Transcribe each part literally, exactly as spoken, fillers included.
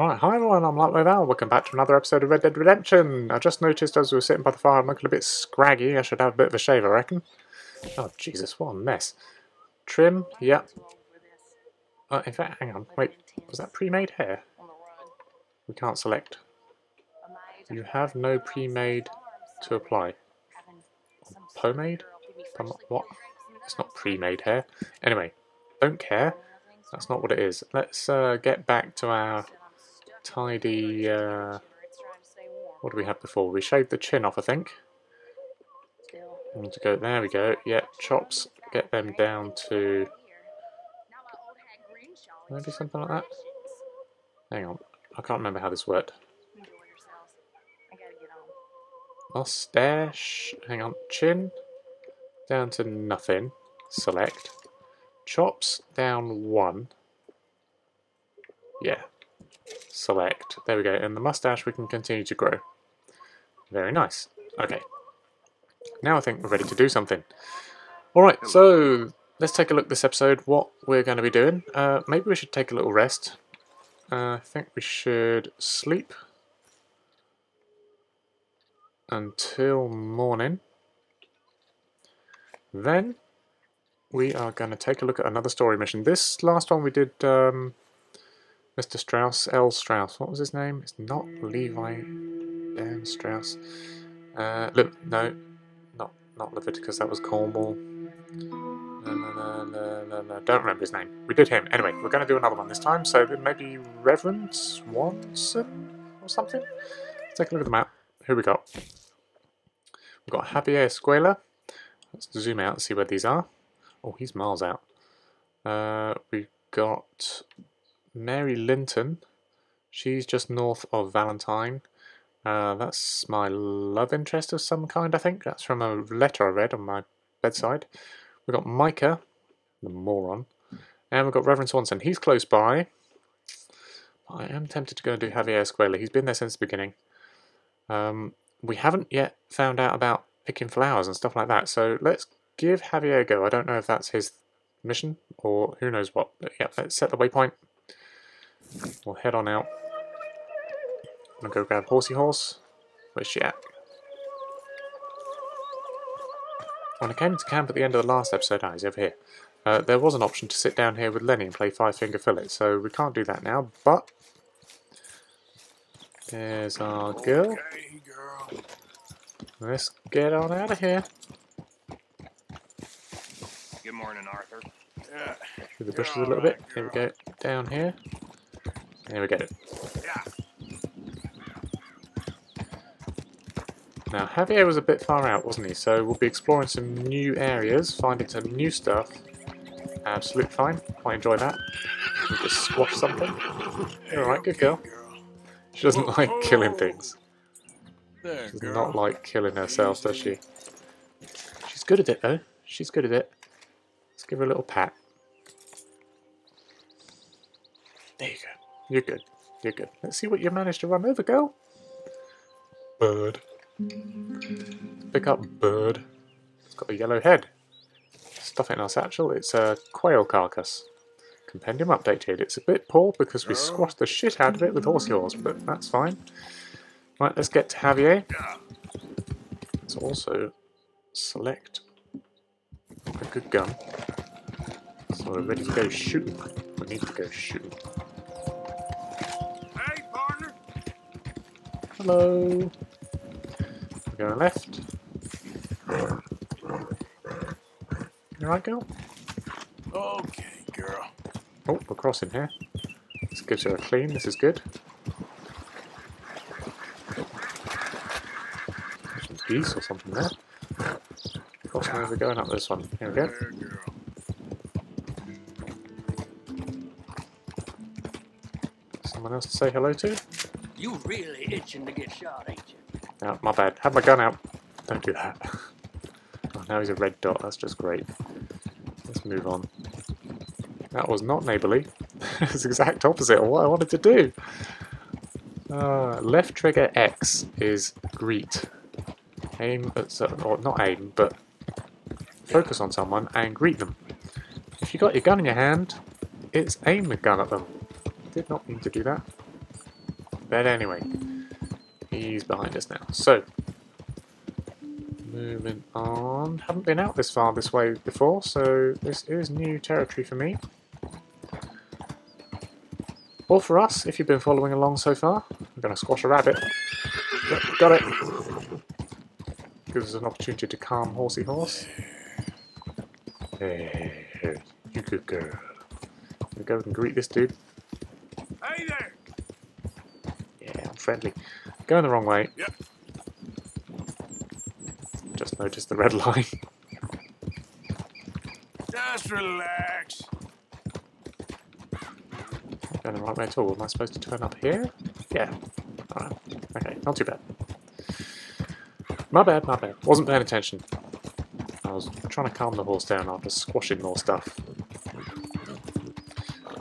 Alright, hi everyone, I'm Lightwave Al. Welcome back to another episode of Red Dead Redemption. I just noticed as we were sitting by the fire I'm looking a bit scraggy. I should have a bit of a shave, I reckon. Oh Jesus, what a mess. Trim, yep. Uh, in fact, hang on, wait, was that pre-made hair? We can't select. You have no pre-made to apply. Pomade? Pom what? It's not pre-made hair. Anyway, don't care. That's not what it is. Let's uh, get back to our tidy... Uh, what do we have before? We shaved the chin off, I think. I need to go, there we go. Yeah, chops. Get them down to... maybe something like that? Hang on. I can't remember how this worked. Mustache. Hang on. Chin. Down to nothing. Select. Chops down one. Yeah. Select. There we go. And the mustache we can continue to grow. Very nice. Okay. Now I think we're ready to do something. Alright, so let's take a look this episode what we're going to be doing. Uh, maybe we should take a little rest. Uh, I think we should sleep until morning. Then we are going to take a look at another story mission. This last one we did, um, Mister Strauss, L. Strauss. What was his name? It's not Levi, Dan Strauss. Uh, look, no, not not Leviticus. That was Cornwall. No, no, no, no, no, no. Don't remember his name. We did him anyway. We're going to do another one this time. So maybe Reverend Swanson or something. Let's take a look at the map. Who we got? We've got Javier Escuella. Let's zoom out and see where these are. Oh, he's miles out. Uh, we've got Mary Linton. She's just north of Valentine. Uh, that's my love interest of some kind, I think. That's from a letter I read on my bedside. We've got Micah, the moron. And we've got Reverend Swanson. He's close by. I am tempted to go and do Javier Escuella. He's been there since the beginning. Um, we haven't yet found out about picking flowers and stuff like that, so let's give Javier a go. I don't know if that's his mission or who knows what, but yeah, let's set the waypoint. We'll head on out. I'm going to go grab Horsey Horse. Where's she at? When I came into camp at the end of the last episode, oh, he's over here. Uh, there was an option to sit down here with Lenny and play Five Finger Fillet, so we can't do that now, but there's our girl. Okay, girl. Let's get on out of here. Good morning, Arthur. Yeah. Through the bushes a little bit. Here we go. Down here. There we go. Yeah. Now, Javier was a bit far out, wasn't he? So we'll be exploring some new areas, finding some new stuff. Absolute fine. Quite enjoy that. We'll just squash something. Alright, good girl. She doesn't like killing things. She does not like killing herself, does she? She's good at it, though. She's good at it. Let's give her a little pat. There you go. You're good. You're good. Let's see what you managed to run over, girl. Bird. Pick up bird. It's got a yellow head. Stuff it in our satchel. It's a quail carcass. Compendium updated. It's a bit poor because we squashed the shit out of it with horse yours, but that's fine. Right, let's get to Javier. Let's also select a good gun. So we're ready to go shooting. We need to go shooting. Hey, partner. Hello. We're going left. You alright, girl? Okay, girl. Oh, we're crossing here. This gives her a clean. This is good. Some geese or something there. Crossing over, going up this one. Here we go. Someone else to say hello to? You really itching to get shot, ain't you? Oh, my bad. Have my gun out. Don't do that. Oh, now he's a red dot. That's just great. Let's move on. That was not neighbourly. It's the exact opposite of what I wanted to do. Uh, left trigger X is greet. Aim at, or not aim, but focus on someone and greet them. If you got your gun in your hand, it's aim the gun at them. Did not mean to do that. But anyway, he's behind us now. So, moving on. Haven't been out this far this way before, so this is new territory for me. Or for us, if you've been following along so far. I'm going to squash a rabbit. Yep, got it. Gives us an opportunity to calm horsey horse. Hey, hey, you good girl. We'll go and greet this dude. Hey there! Yeah, I'm friendly. Going the wrong way. Yep. Just noticed the red line. Just relax. Not going the right way at all. Am I supposed to turn up here? Yeah. Alright. Okay, not too bad. My bad, my bad. Wasn't paying attention. I was trying to calm the horse down after squashing more stuff.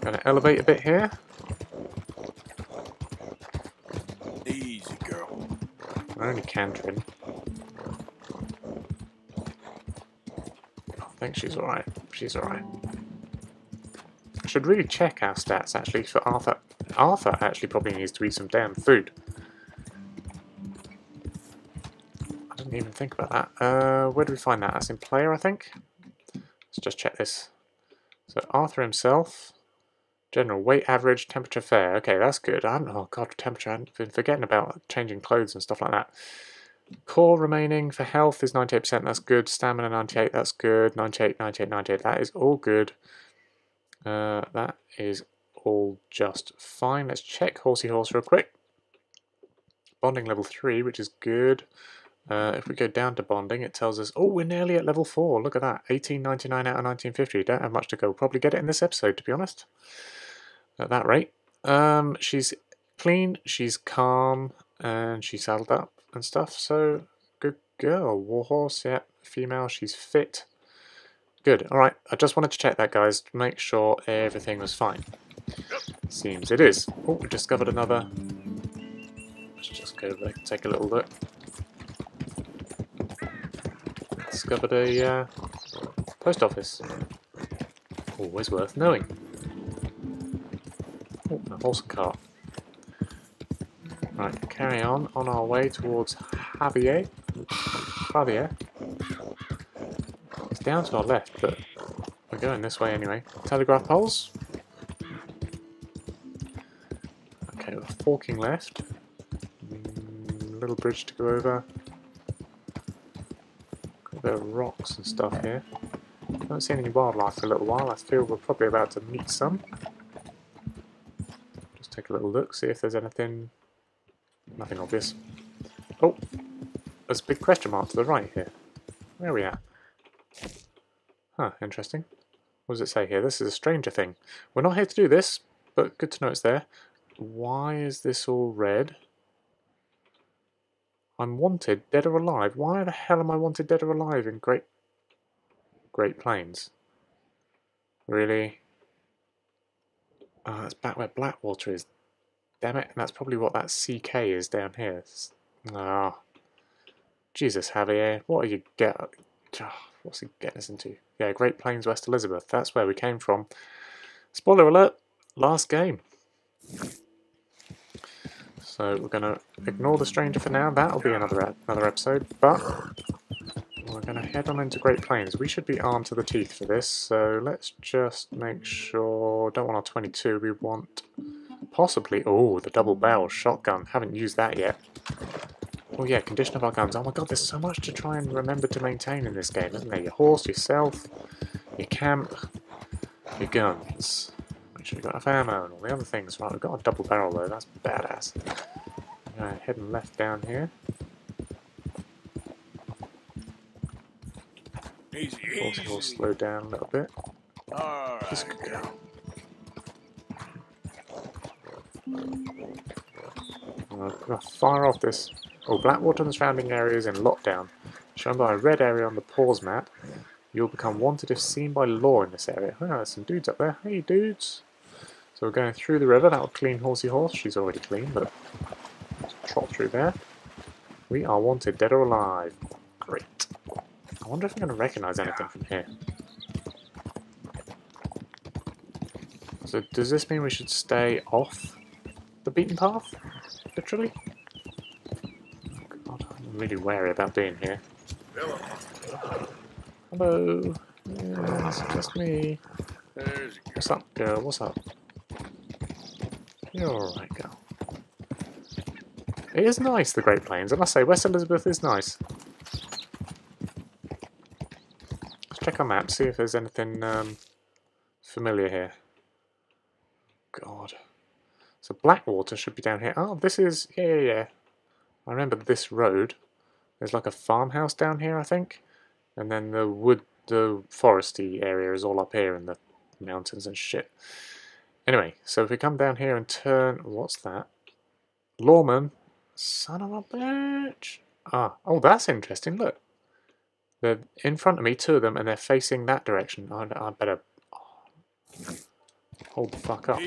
Gonna elevate a bit here. Easy, girl. I'm only cantering. I think she's alright. She's alright. I should really check our stats actually for Arthur. Arthur actually probably needs to eat some damn food. I didn't even think about that. Uh, where do we find that? That's in player, I think. Let's just check this. So Arthur himself, general weight average, temperature fair. Okay, that's good. I haven't, oh god, temperature. I've been forgetting about changing clothes and stuff like that. Core remaining for health is ninety-eight percent, that's good. Stamina ninety-eight, that's good. ninety-eight, ninety-eight, ninety-eight, that is all good. Uh, that is all just fine. Let's check horsey horse real quick. Bonding level three, which is good. Uh, if we go down to bonding, it tells us, oh, we're nearly at level four. Look at that, eighteen ninety-nine out of nineteen fifty. Don't have much to go. We'll probably get it in this episode, to be honest. At that rate. Um, she's clean, she's calm, and she's saddled up and stuff, so good girl. Warhorse, yeah, female, she's fit. Good, alright, I just wanted to check that, guys, to make sure everything was fine. Seems it is. Oh, we discovered another. Let's just go over there and take a little look. Discovered a uh, post office. Always worth knowing. Oh, a horse cart. Right, carry on, on our way towards Javier. Javier. It's down to our left, but we're going this way anyway. Telegraph poles. Okay, we're forking left. Mm, little bridge to go over. Got the rocks and stuff here. I haven't seen any wildlife for a little while. I feel we're probably about to meet some. Just take a little look, see if there's anything. Nothing obvious. Oh, there's a big question mark to the right here. Where are we at? Huh, interesting. What does it say here? This is a stranger thing. We're not here to do this, but good to know it's there. Why is this all red? I'm wanted, dead or alive. Why the hell am I wanted, dead or alive in Great Great Plains? Really? Oh, that's back where Blackwater is. Damn it, and that's probably what that C K is down here. Ah, oh. Jesus, Javier, what are you get? Oh, what's he getting us into? Yeah, Great Plains, West Elizabeth. That's where we came from. Spoiler alert, last game. So we're going to ignore the stranger for now. That'll be another another episode. But we're going to head on into Great Plains. We should be armed to the teeth for this. So let's just make sure. Don't want our twenty-two. We want. Possibly, oh, the double barrel shotgun. Haven't used that yet. Oh yeah, condition of our guns. Oh my god, there's so much to try and remember to maintain in this game, isn't there? Your horse, yourself, your camp, your guns. Make sure you've got enough ammo and all the other things. Right, we've got a double barrel though, that's badass. Uh, heading left down here. Easy, easy. We'll slow down a little bit. All right. Just go. I'm going to fire off this. Oh, Blackwater and the surrounding area is in lockdown. Shown by a red area on the pause map. You'll become wanted if seen by law in this area. Oh, there's some dudes up there. Hey, dudes. So we're going through the river. That'll clean horsey horse. She's already clean, but let's trot through there. We are wanted, dead or alive. Great. I wonder if I'm going to recognise anything from here. So does this mean we should stay off the beaten path, literally. God, I'm really wary about being here. Hello. Yeah, it's just me. What's up, girl? What's up? You're alright, girl. It is nice, the Great Plains. I must say, West Elizabeth is nice. Let's check our map, see if there's anything um, familiar here. God. So Blackwater should be down here. Oh, this is... Yeah, yeah, yeah. I remember this road. There's like a farmhouse down here, I think. And then the wood, the foresty area is all up here in the mountains and shit. Anyway, so if we come down here and turn... What's that? Lawman. Son of a bitch. Ah, oh, that's interesting. Look. They're in front of me, two of them, and they're facing that direction. I, I better... Oh. Hold the fuck up.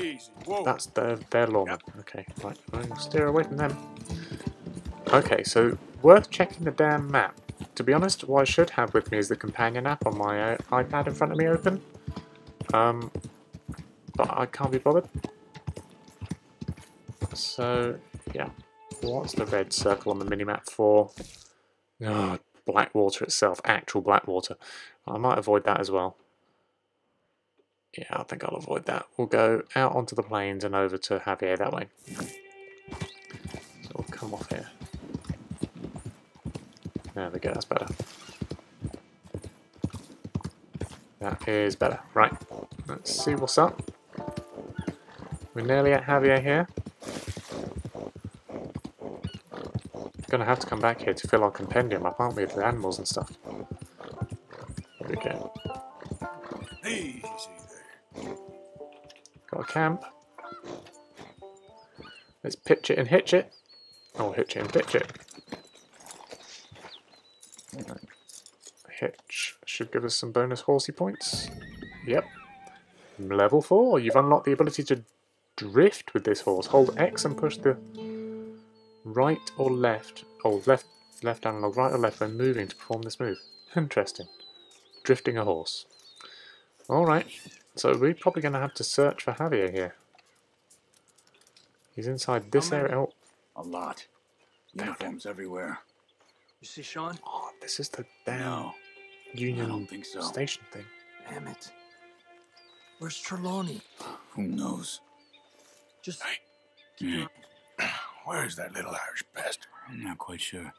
That's their, their lawman. Yep. Okay, right. I'll steer away from them. Okay, so worth checking the damn map. To be honest, what I should have with me is the companion app on my uh, iPad in front of me open. Um, but I can't be bothered. So, yeah. What's the red circle on the minimap for? Oh, Blackwater itself. Actual Blackwater. I might avoid that as well. Yeah, I think I'll avoid that. We'll go out onto the plains and over to Javier that way. So we'll come off here. There we go, that's better. That is better. Right, let's see what's up. We're nearly at Javier here. Gonna have to come back here to fill our compendium up, aren't we, with the animals and stuff. There we go. Easy. Got a camp. Let's pitch it and hitch it. Oh, hitch it and pitch it. Hitch should give us some bonus horsey points. Yep. Level four. You've unlocked the ability to drift with this horse. Hold X and push the right or left. Oh, left, left analog, right or left when moving to perform this move. Interesting. Drifting a horse. Alright. So we're probably going to have to search for Javier here. He's inside this area. Oh. A lot. Uniforms everywhere. You see, Sean? Oh, this is the damn no, Union I don't think so. Station thing. Damn it. Where's Trelawney? Who knows? Just... I... Mm. Where is that little Irish bastard? I'm not quite sure.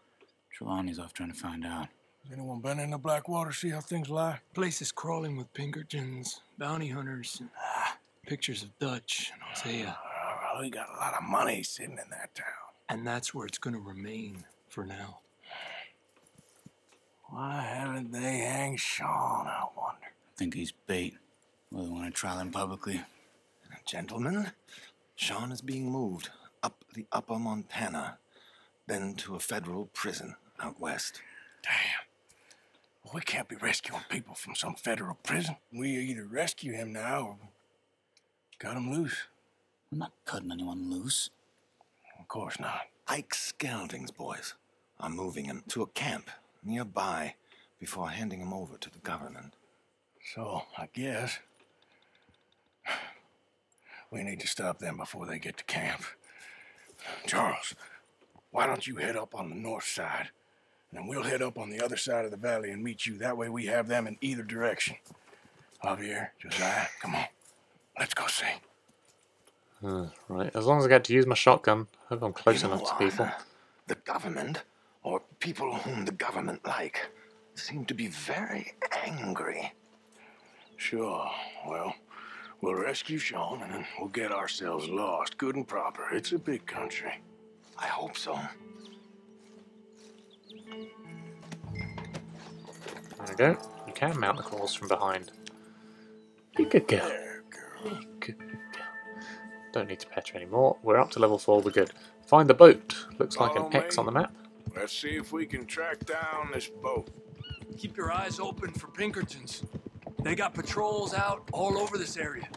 Trelawney's off trying to find out. Anyone been in the Blackwater, see how things lie? Place is crawling with Pinkertons, bounty hunters, and ah. pictures of Dutch and Josiah. Uh, we got a lot of money sitting in that town. And that's where it's going to remain for now. Why haven't they hanged Sean, I wonder? I think he's bait. Well, they want to trial him publicly. Gentlemen, Sean is being moved up the upper Montana, then to a federal prison out west. Damn. We can't be rescuing people from some federal prison. We either rescue him now or cut him loose. I'm not cutting anyone loose. Of course not. Ike Skelding's boys are moving him to a camp nearby before handing him over to the government. So, I guess we need to stop them before they get to camp. Charles, why don't you head up on the north side? And we'll head up on the other side of the valley and meet you. That way we have them in either direction. Javier, Josiah, come on. Let's go see. Uh, right, as long as I get to use my shotgun, I hope I'm close you know, enough to people. Uh, the government, or people whom the government like, seem to be very angry. Sure, well, we'll rescue Sean and then we'll get ourselves lost, good and proper. It's a big country. I hope so. There we go. You can mount the claws from behind. Good girl. Good girl. Don't need to pet her anymore. We're up to level four. We're good. Find the boat. Looks like an X on the map. Let's see if we can track down this boat. Keep your eyes open for Pinkertons. They got patrols out all over this area.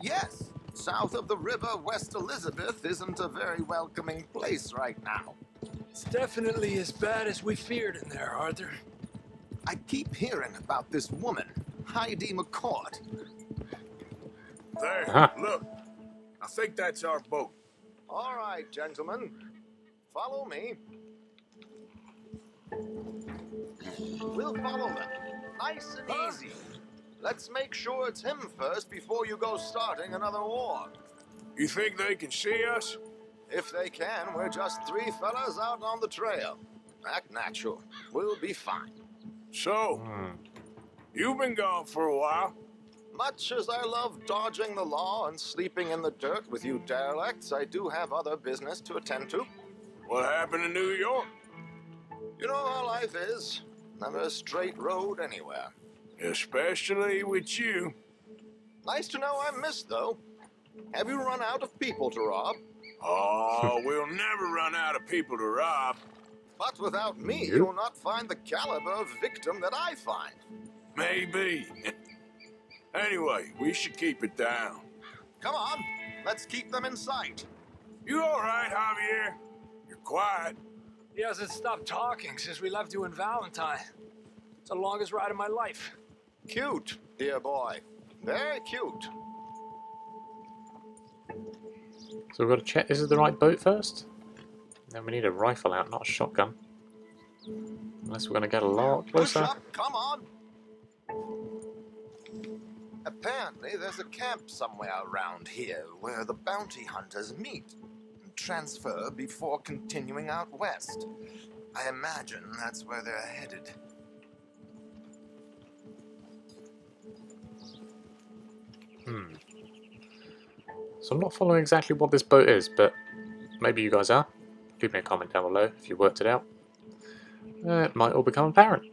Yes. South of the river, West Elizabeth isn't a very welcoming place right now. It's definitely as bad as we feared in there, Arthur. I keep hearing about this woman, Heidi McCord. There, uh-huh. Look. I think that's our boat. All right, gentlemen, follow me. We'll follow him, nice and huh? easy. Let's make sure it's him first before you go starting another war. You think they can see us? If they can, we're just three fellas out on the trail. Act natural. We'll be fine. So, hmm. you've been gone for a while. Much as I love dodging the law and sleeping in the dirt with you derelicts, I do have other business to attend to. What happened in New York? You know how life is. Never a straight road anywhere. Especially with you. Nice to know I'm missed, though. Have you run out of people to rob? Oh, we'll never run out of people to rob. But without me, you will not find the caliber of victim that I find. Maybe. Anyway, we should keep it down. Come on, let's keep them in sight. You all right, Javier? You're quiet. He hasn't stopped talking since we left you in Valentine. It's the longest ride of my life. Cute, dear boy. Very cute. So we've got to check this is the right boat first. Then we need a rifle out, not a shotgun. Unless we're going to get a lot closer. Push up, come on. Apparently there's a camp somewhere around here where the bounty hunters meet. Transfer before continuing out west. I imagine that's where they're headed. Hmm. So I'm not following exactly what this boat is, but maybe you guys are. Leave me a comment down below if you worked it out. Uh, it might all become apparent.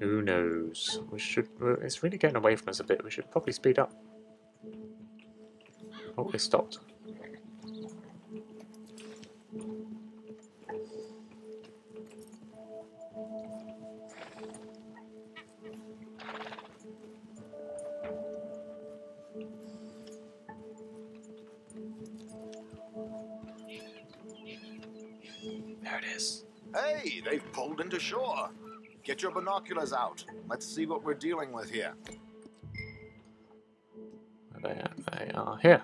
Who knows? We should. It's really getting away from us a bit. We should probably speed up. Oh, it stopped. Hey, they've pulled into shore. Get your binoculars out. Let's see what we're dealing with here. Where they are, they are here.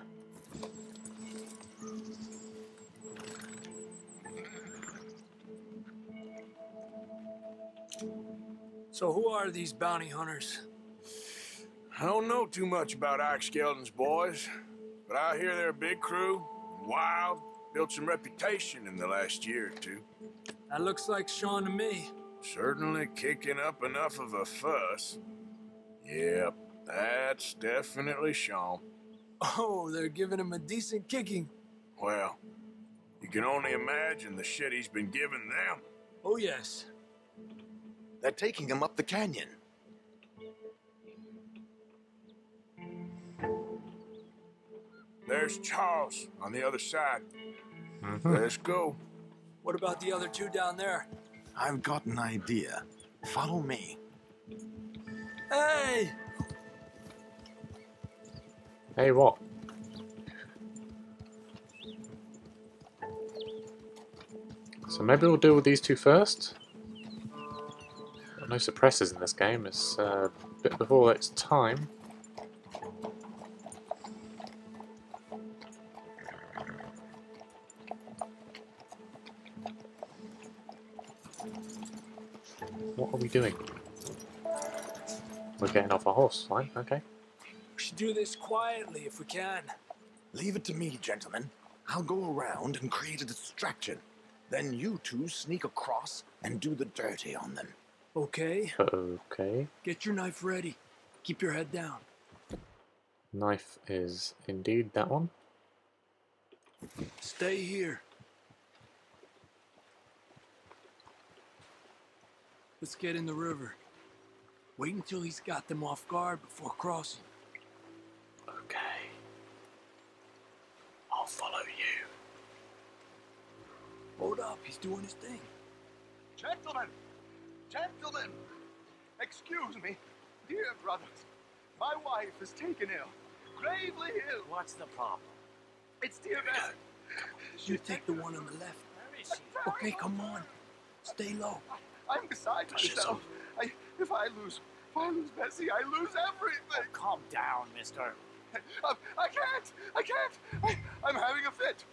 So who are these bounty hunters? I don't know too much about Ike Skeldon's boys, but I hear they're a big crew, wild, built some reputation in the last year or two. That looks like Sean to me. Certainly kicking up enough of a fuss. Yep, that's definitely Sean. Oh, they're giving him a decent kicking. Well, you can only imagine the shit he's been giving them. Oh, yes. They're taking him up the canyon. There's Charles on the other side. Mm-hmm. Let's go. What about the other two down there? I've got an idea. Follow me. Hey! Hey, what? So maybe we'll deal with these two first. Got no suppressors in this game. It's uh, a bit before its time. What are we doing? We're getting off our horse, fine, okay. We should do this quietly if we can. Leave it to me, gentlemen. I'll go around and create a distraction. Then you two sneak across and do the dirty on them. Okay. Okay. Get your knife ready. Keep your head down. Knife is indeed that one. Stay here. Let's get in the river. Wait until he's got them off guard before crossing. Okay. I'll follow you. Hold up, he's doing his thing. Gentlemen! Gentlemen! Excuse me, dear brothers. My wife is taken ill. Gravely ill. What's the problem? It's dear Bessie. You take the one on the left. Where is she? Okay, come on. Stay low. I'm beside myself. I, if I lose, if I lose Bessie, I lose everything. Oh, calm down, mister. I, I can't. I can't. I, I'm having a fit.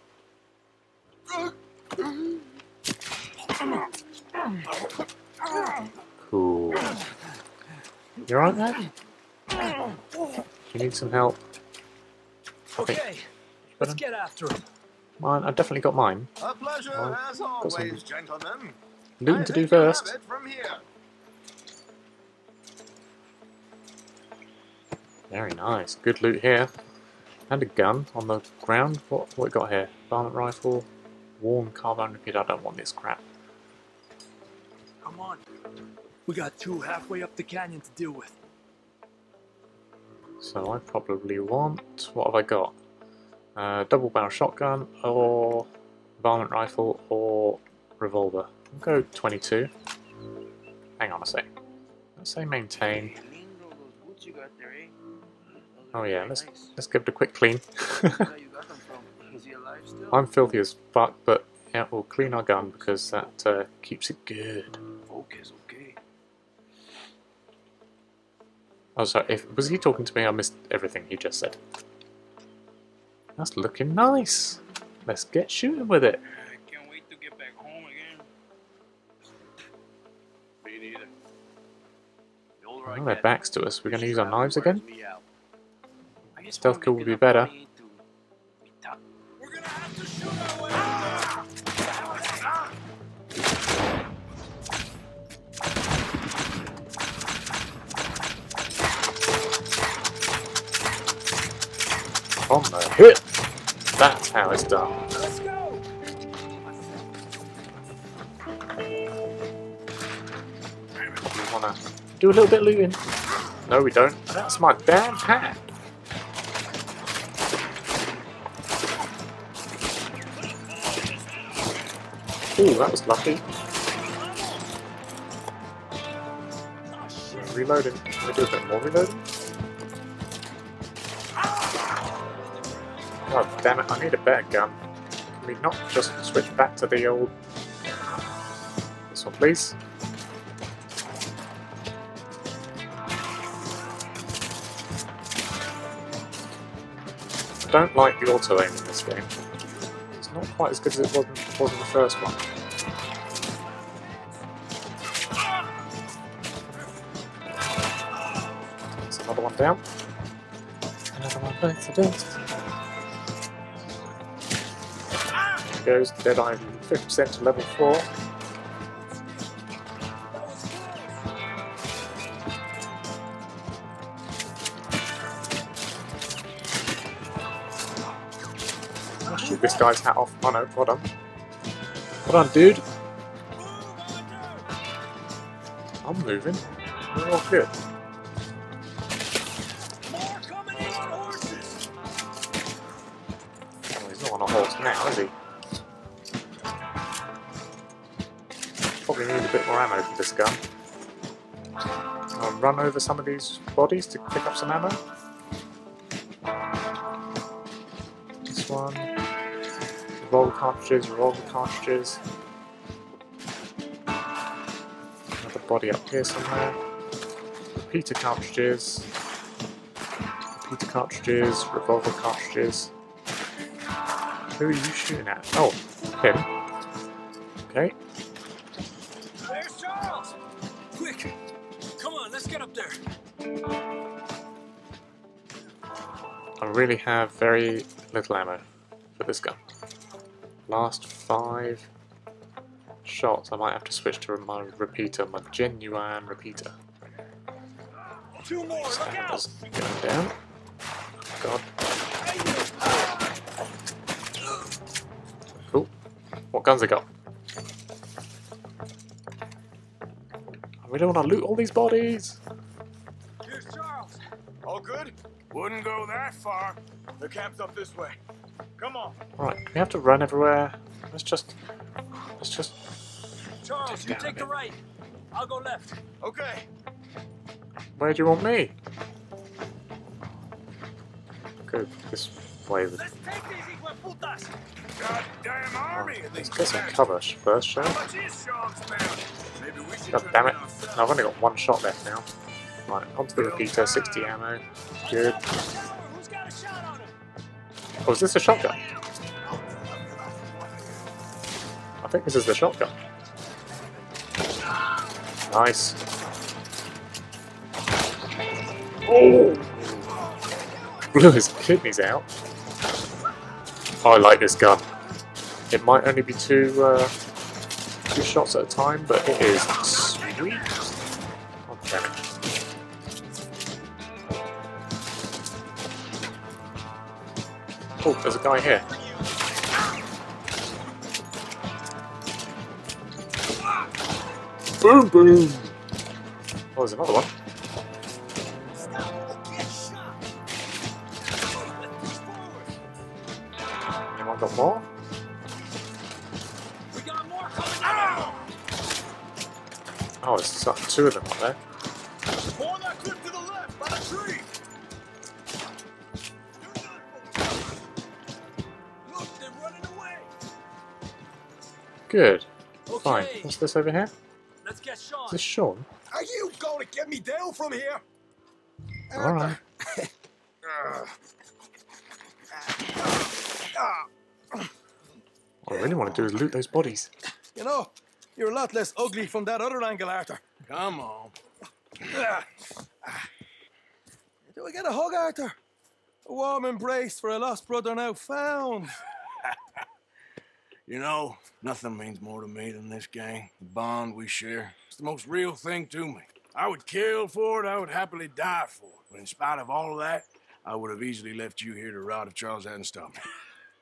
Cool. You're on that? You need some help. Okay. okay. Let's get after him. Mine, I've definitely got mine. A pleasure, I've as always, gentlemen. Looting to do first. From here. Very nice. Good loot here. And a gun on the ground. What what we got here? Barnet rifle, warm carbine repeater. I don't want this crap. Come on. We got two halfway up the canyon to deal with. So I probably want, what have I got? Uh, double barrel shotgun or varmint rifle or revolver. I'll go twenty-two. Hang on a sec. Let's say maintain. Oh yeah, let's let's give it a quick clean. I'm filthy as fuck, but yeah, we'll clean our gun because that uh, keeps it good. Oh sorry, if, was he talking to me? I missed everything he just said. That's looking nice. Let's get shooting with it. I can't wait to get back home again. Me neither. Oh, their backs to us. We're going to use our knives again. Stealth kill would be better. We're going to have to shoot our way. Ah! Ah! Ah! On the hit. That's how it's done. Let's go. We wanna do a little bit of looting. No, we don't. That's my damn hat. Ooh, that was lucky. Reloading. Can we do a bit more reloading? God damn it, I need a better gun. Can we not just switch back to the old... This one, please. I don't like the auto-aim in this game. It's not quite as good as it was in the wasn't the first one. That's another one down. Another one back to death. There goes Deadeye fifty percent to level four. I'll shoot this guy's hat off. Oh no, well done. Hold on, dude. I'm moving. We're all good. More coming in on horses. Oh, he's not on a horse now, is he? Probably need a bit more ammo for this gun. I'll run over some of these bodies to pick up some ammo. This one. Revolver cartridges, revolver cartridges. Another body up here somewhere. Repeater cartridges. Repeater cartridges, revolver cartridges. Who are you shooting at? Oh, him. Okay. There's Charles! Quick! Come on, let's get up there. I really have very little ammo for this gun. Last five shots. I might have to switch to my repeater, my genuine repeater. Two more. Look out. Going down. God. Cool. What guns I got? I really want to loot all these bodies. Here's Charles. All good? Wouldn't go that far. They're camped up this way. Come on. Right, we have to run everywhere. Let's just, let's just. Charles, you take the right. I'll go left. Okay. Where do you want me? Go this way. With... Let's take these iguaputas. Goddamn army. Right, let's get some cover first, shall we? God damn it! No, I've only got one shot left now. Right, onto the repeater. sixty ammo. Good. Oh, is this a shotgun? I think this is the shotgun. Nice. Oh! Blew his kidneys out. Oh, I like this gun. It might only be two, uh, two shots at a time, but it is sweet. Oh, damn it. Oh, there's a guy here. Boom, boom. Oh, there's another one. Anyone got more? We got more coming out. Oh, there's like two of them up there. On that cliff to the left, by the tree. Look, they're running away. Good. Okay. Fine. What's this over here? Let's get Sean. Is this Sean? Are you going to get me down from here? All right. What I really want to do is loot those bodies. You know, you're a lot less ugly from that other angle, Arthur. Come on. Do I get a hug, Arthur? A warm embrace for a lost brother now found. You know, nothing means more to me than this gang, the bond we share. It's the most real thing to me. I would kill for it, I would happily die for it. But in spite of all of that, I would have easily left you here to rot if Charles hadn't stopped me.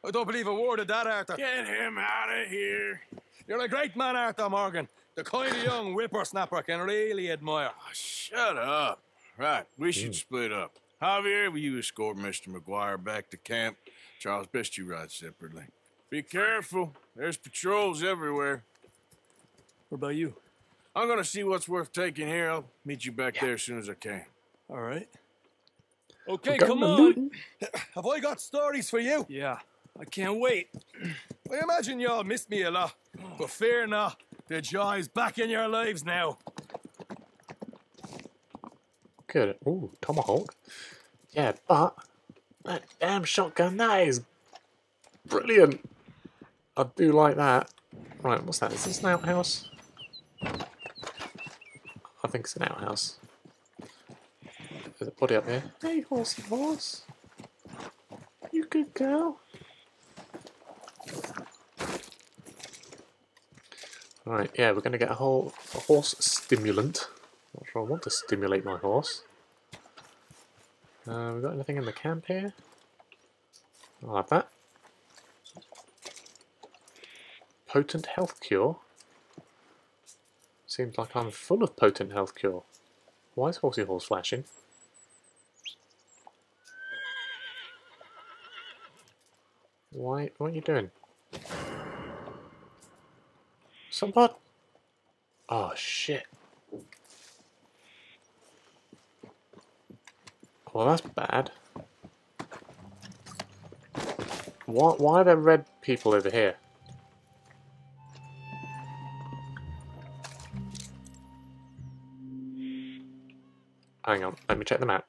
I don't believe a word of that, Arthur. Get him out of here. You're a great man, Arthur Morgan. The kind of young whippersnapper I can really admire. Oh, shut up. Right, we should mm. split up. Javier, will you escort Mister MacGuire back to camp? Charles, best you ride separately. Be careful. There's patrols everywhere. What about you? I'm gonna see what's worth taking here. I'll meet you back yeah. there as soon as I can. All right. Okay, come on. Have I got stories for you? Yeah, I can't wait. I imagine y'all missed me a lot, but fear not. The joy's back in your lives now. Good. Ooh, tomahawk. Yeah, but that damn shotgun, that is brilliant. I do like that. Right, what's that? Is this an outhouse? I think it's an outhouse. There's a body up here. Hey, horsey horse. You good girl. Right, yeah, we're going to get a whole a horse stimulant. Not sure I want to stimulate my horse. Uh, we got anything in the camp here? I'll have that. Potent health cure? Seems like I'm full of potent health cure. Why is horsey horse flashing? Why? What are you doing? Somebody? Oh shit. Well, that's bad. Why, why are there red people over here? Hang on, let me check the map.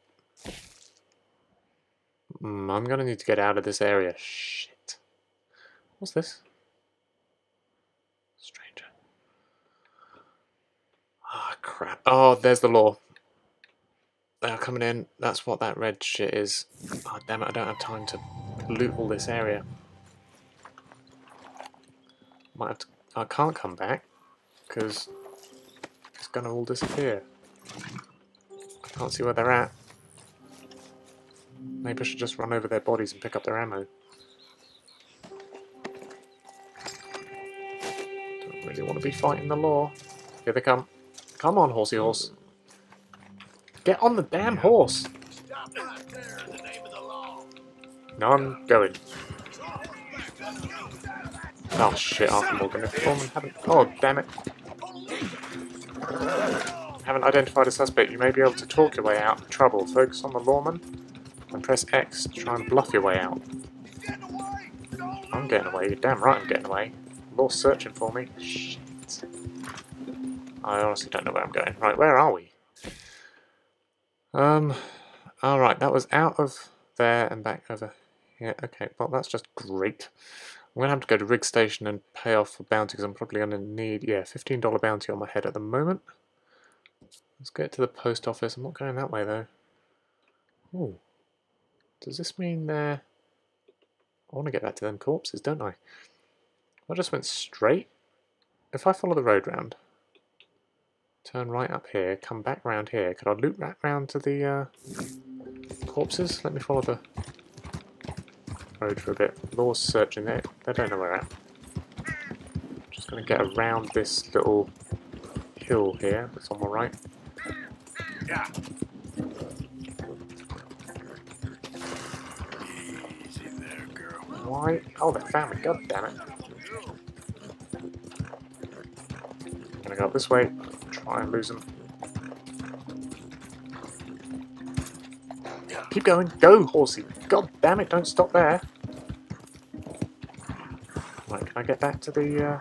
Mm, I'm gonna need to get out of this area. Shit. What's this? Stranger. Ah, oh, crap. Oh, there's the law. They are coming in. That's what that red shit is. Oh, damn it, I don't have time to loot all this area. Might have to... I can't come back, because it's gonna all disappear. Can't see where they're at. Maybe I should just run over their bodies and pick up their ammo. Don't really want to be fighting the law. Here they come. Come on, horsey horse. Get on the damn horse! Stop right there in the name of the law. No, I'm going. Oh shit, Arthur Morgan. Oh, damn it. Haven't identified a suspect, you may be able to talk your way out of trouble. Focus on the lawman and press X to try and bluff your way out. I'm getting away, you're damn right I'm getting away. Law's searching for me. Shit. I honestly don't know where I'm going. Right, where are we? Um, alright, that was out of there and back over here. Okay, well that's just great. I'm going to have to go to Rig Station and pay off for bounty because I'm probably going to need, yeah, fifteen dollar bounty on my head at the moment. Let's get to the post office. I'm not going that way though. Ooh. Does this mean they're... I want to get back to them corpses, don't I? I just went straight. If I follow the road round, turn right up here, come back round here, could I loop back round to the uh, corpses? Let me follow the road for a bit. Law's searching there. They don't know where I'm at. I'm just going to get around this little hill here that's on my right. Yeah. Easy there, girl. Why? Oh, they found me. God damn it. I'm going to go up this way. Try and lose them. Keep going. Go, horsey. God damn it, don't stop there. Right, can I get back to the... Uh...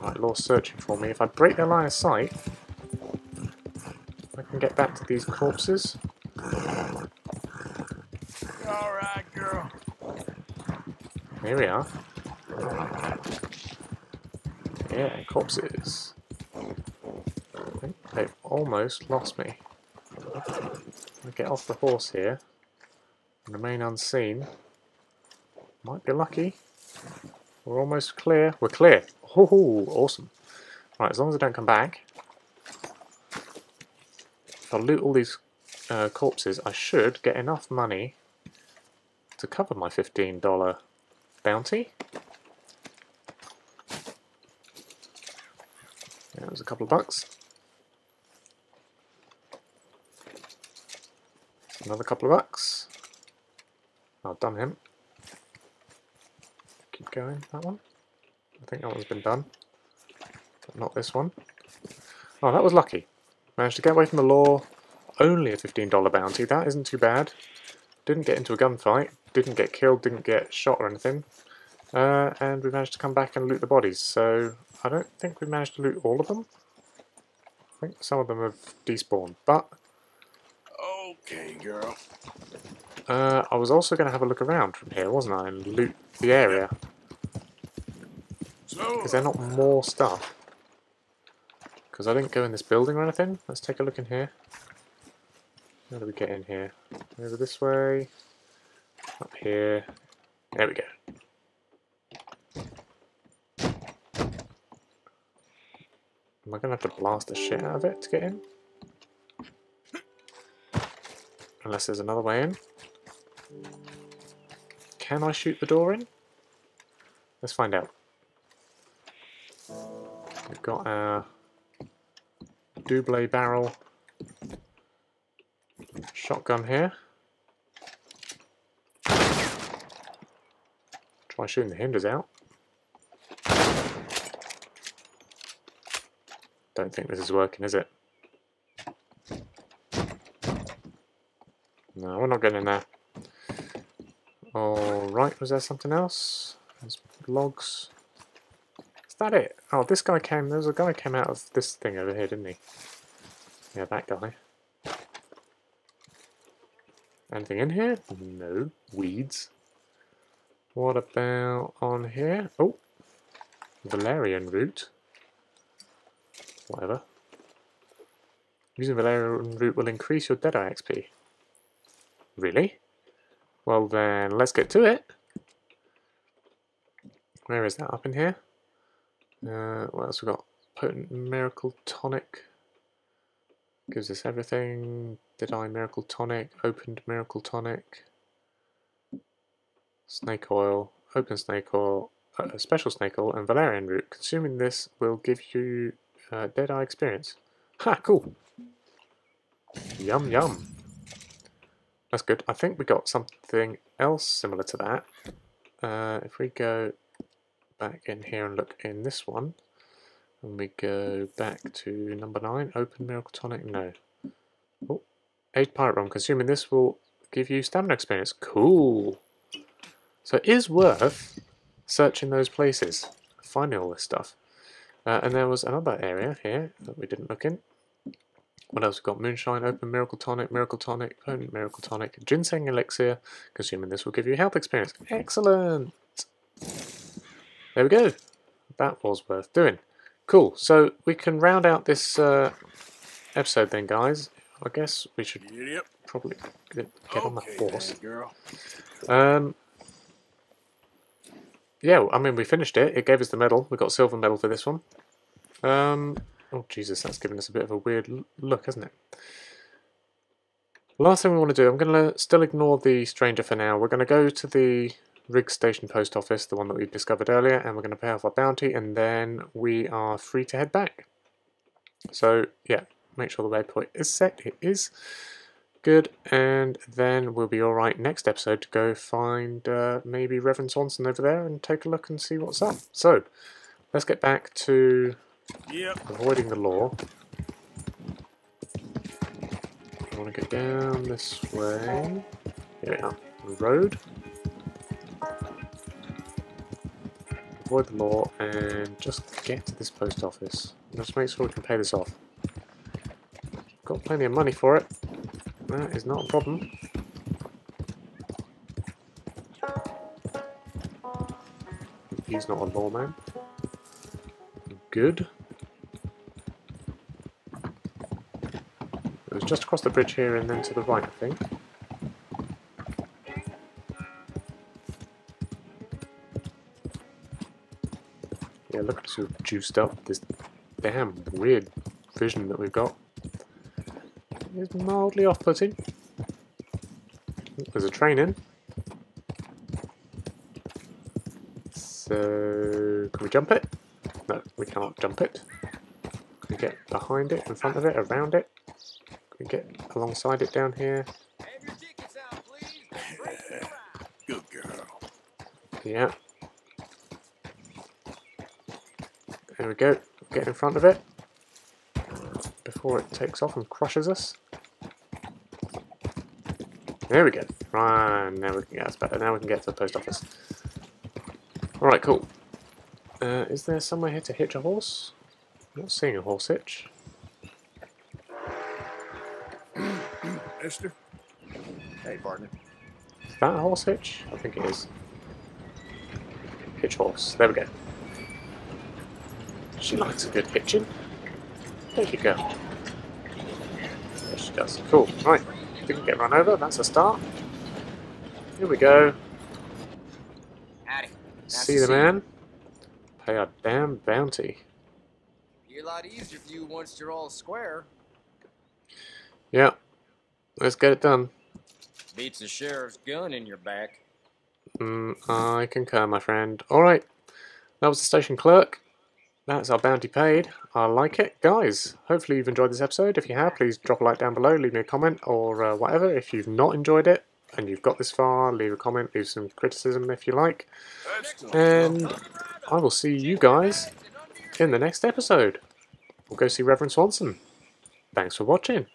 Right, Law's searching for me. If I break their line of sight, I can get back to these corpses. Alright, girl. Here we are. Yeah, corpses. I think they've almost lost me. I get off the horse here and remain unseen. Might be lucky. We're almost clear. We're clear. Oh, awesome. Right, as long as I don't come back, if I loot all these uh, corpses, I should get enough money to cover my fifteen dollar bounty. That was a couple of bucks. Another couple of bucks. I've done him. Keep going, that one. I think that one's been done. But not this one. Oh, that was lucky. Managed to get away from the law. Only a fifteen dollar bounty. That isn't too bad. Didn't get into a gunfight. Didn't get killed. Didn't get shot or anything. Uh, and we managed to come back and loot the bodies. So I don't think we managed to loot all of them. I think some of them have despawned. But... Okay, girl. Uh, I was also going to have a look around from here, wasn't I, and loot the area. Is there not more stuff? Because I didn't go in this building or anything. Let's take a look in here. How do we get in here? Over this way. Up here. There we go. Am I going to have to blast the shit out of it to get in? Unless there's another way in. Can I shoot the door in? Let's find out. We've got our double barrel shotgun here. Try shooting the hinders out. Don't think this is working, is it? No, we're not getting in there. Alright, was there something else? There's logs. Is that it? Oh, this guy came, there was a guy came out of this thing over here, didn't he? Yeah, that guy. Anything in here? No. Weeds. What about on here? Oh! Valerian root. Whatever. Using Valerian root will increase your Deadeye X P. Really? Well then, let's get to it. Where is that? Up in here? Uh, what else we got? Potent Miracle Tonic. Gives us everything. Deadeye Miracle Tonic. Opened Miracle Tonic. Snake Oil. Open Snake Oil. Uh, special Snake Oil and Valerian Root. Consuming this will give you uh, Deadeye experience. Ha! Cool! Yum yum! That's good. I think we got something else similar to that. Uh, if we go back in here and look in this one, and we go back to number nine, open Miracle Tonic, no. Oh, Aged Pirate Rum. Consuming this will give you stamina experience. Cool! So it is worth searching those places, finding all this stuff. Uh, and there was another area here that we didn't look in. What else we've got? Moonshine, open Miracle Tonic, Miracle Tonic, Potent Miracle Tonic, Ginseng Elixir. Consuming this will give you health experience. Excellent! There we go. That was worth doing. Cool. So we can round out this uh, episode then, guys. I guess we should yep. probably get, get okay, on the horse. Girl. Um, yeah, I mean, we finished it. It gave us the medal. We got silver medal for this one. Um, oh, Jesus, that's giving us a bit of a weird look, hasn't it? Last thing we want to do, I'm going to still ignore the stranger for now. We're going to go to the rig station post office, the one that we discovered earlier, and we're going to pay off our bounty, and then we are free to head back. So, yeah. Make sure the waypoint is set. It is good, and then we'll be all right next episode to go find uh, maybe Reverend Swanson over there and take a look and see what's up. So let's get back to yep. avoiding the law. I want to get down this way. Here we are. The road. Avoid the law and just get to this post office. Let's make sure we can pay this off. Got plenty of money for it. That is not a problem. He's not a lawman. Good. It was just across the bridge here and then to the right, I think. Yeah, look at us all juiced up. This damn weird vision that we've got. It's mildly off-putting. There's a train in. So, can we jump it? No, we cannot jump it. Can we get behind it, in front of it, around it? Can we get alongside it down here? Have your tickets out, please. Good girl. Yeah. There we go. Get in front of it before it takes off and crushes us. There we go. Right, now we can get us better. Now we can get to the post office. Alright, cool. Uh, is there somewhere here to hitch a horse? I'm not seeing a horse hitch. Mister? Hey, Barney. Is that a horse hitch? I think it is. Hitch horse. There we go. She likes a good hitching. There you go. There she does. Cool. Right. Didn't get run over. That's a start. Here we go. Howdy. Nice see the see man. You. Pay our damn bounty. Be a lot easier for you once you're all square. Yeah. Let's get it done. Beats the sheriff's gun in your back. Mm, I concur, my friend. All right. That was the station clerk. That's our bounty paid. I like it. Guys, hopefully you've enjoyed this episode. If you have, please drop a like down below, leave me a comment or uh, whatever. If you've not enjoyed it and you've got this far, leave a comment, leave some criticism if you like. And I will see you guys in the next episode. We'll go see Reverend Swanson. Thanks for watching.